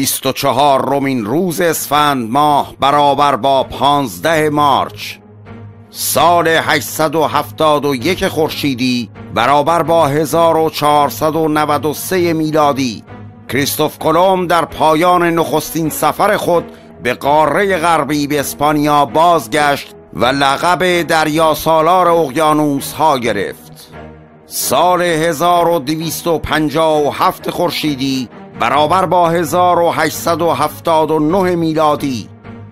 24 روز اسفند ماه برابر با 15 مارچ سال 871 خورشیدی برابر با 1493 میلادی کریستوف کلم در پایان نخستین سفر خود به قاره غربی به اسپانیا بازگشت و لقب دریا سالار اقیانوس ها گرفت. سال 1257 خورشیدی برابر با 1879 میلادی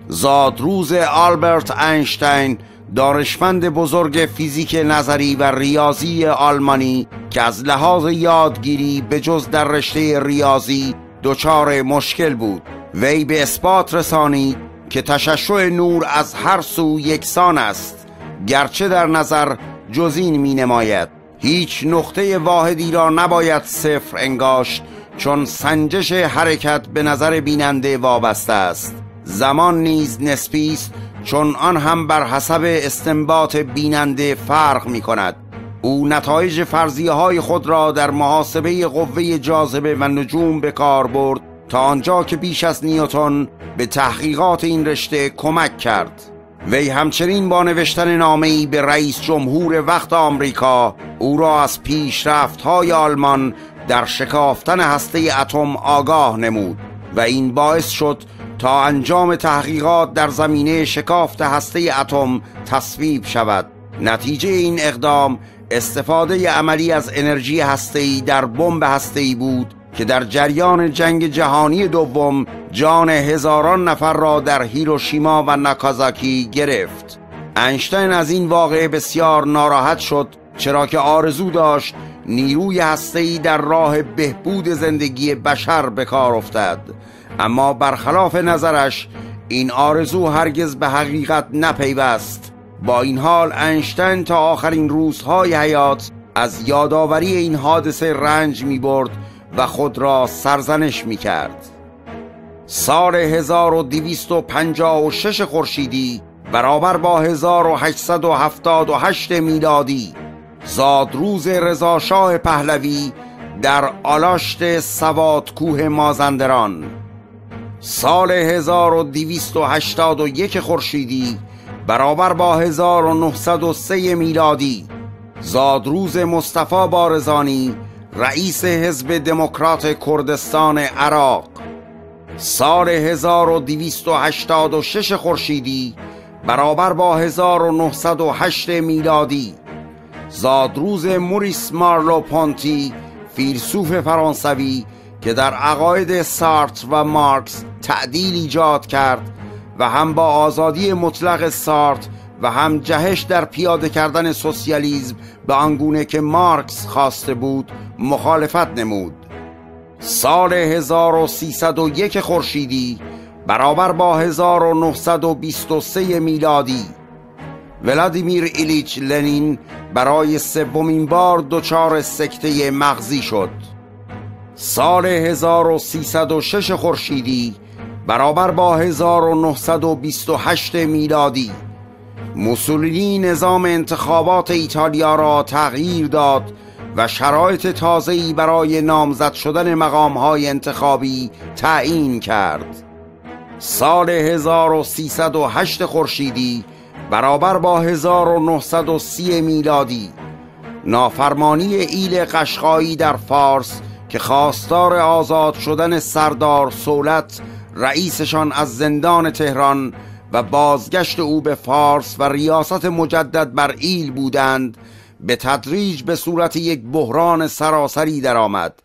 زادروز آلبرت اینشتین، دانشمند بزرگ فیزیک نظری و ریاضی آلمانی که از لحاظ یادگیری به جز در رشته ریاضی دچار مشکل بود، وی به اثبات رسانی که تشعشع نور از هر سو یکسان است گرچه در نظر جزین می نماید هیچ نقطه واحدی را نباید صفر انگاشت، چون سنجش حرکت به نظر بیننده وابسته است. زمان نیز نسبی است، چون آن هم بر حسب استنباط بیننده فرق می کند. او نتایج فرضیه های خود را در محاسبه قوه جاذبه و نجوم به کار برد تا آنجا که بیش از نیوتون به تحقیقات این رشته کمک کرد. وی همچنین با نوشتن نامه‌ای به رئیس جمهور وقت آمریکا او را از پیشرفت‌های آلمان در شکافتن هسته اتم آگاه نمود و این باعث شد تا انجام تحقیقات در زمینه شکافت هسته اتم تصویب شود. نتیجه این اقدام استفاده عملی از انرژی هسته‌ای در بمب هسته‌ای بود که در جریان جنگ جهانی دوم جان هزاران نفر را در هیروشیما و ناکازاکی گرفت. اینشتین از این واقعه بسیار ناراحت شد، چرا که آرزو داشت نیروی هسته‌ای در راه بهبود زندگی بشر به کار افتد، اما برخلاف نظرش این آرزو هرگز به حقیقت نپیوست. با این حال اینشتین تا آخرین روزهای حیات از یادآوری این حادثه رنج می‌برد و خود را سرزنش می‌کرد. سال 1256 خورشیدی برابر با 1878 میلادی زادروز رضا شاه پهلوی در آلاشت سوات کوه مازندران. سال 1281 خورشیدی برابر با 1903 میلادی زادروز مصطفی بارزانی، رئیس حزب دموکرات کردستان عراق. سال 1286 خورشیدی برابر با 1908 میلادی زادروز موریس مارلوپونتی، فیلسوف فرانسوی که در عقاید سارتر و مارکس تعدیل ایجاد کرد و هم با آزادی مطلق سارتر و هم جهش در پیاده کردن سوسیالیسم به آنگونه که مارکس خواسته بود مخالفت نمود. سال 1301 خورشیدی برابر با 1923 میلادی ولادیمیر ایلیچ لنین برای سومین بار دچار سکته مغزی شد. سال 1306 خورشیدی برابر با 1928 میلادی موسولینی نظام انتخابات ایتالیا را تغییر داد و شرایط تازه‌ای برای نامزد شدن مقام‌های انتخابی تعیین کرد. سال 1308 خورشیدی برابر با 1930 میلادی نافرمانی ایل قشقایی در فارس که خواستار آزاد شدن سردار صولت رئیسشان از زندان تهران و بازگشت او به فارس و ریاست مجدد بر ایل بودند به تدریج به صورت یک بحران سراسری درآمد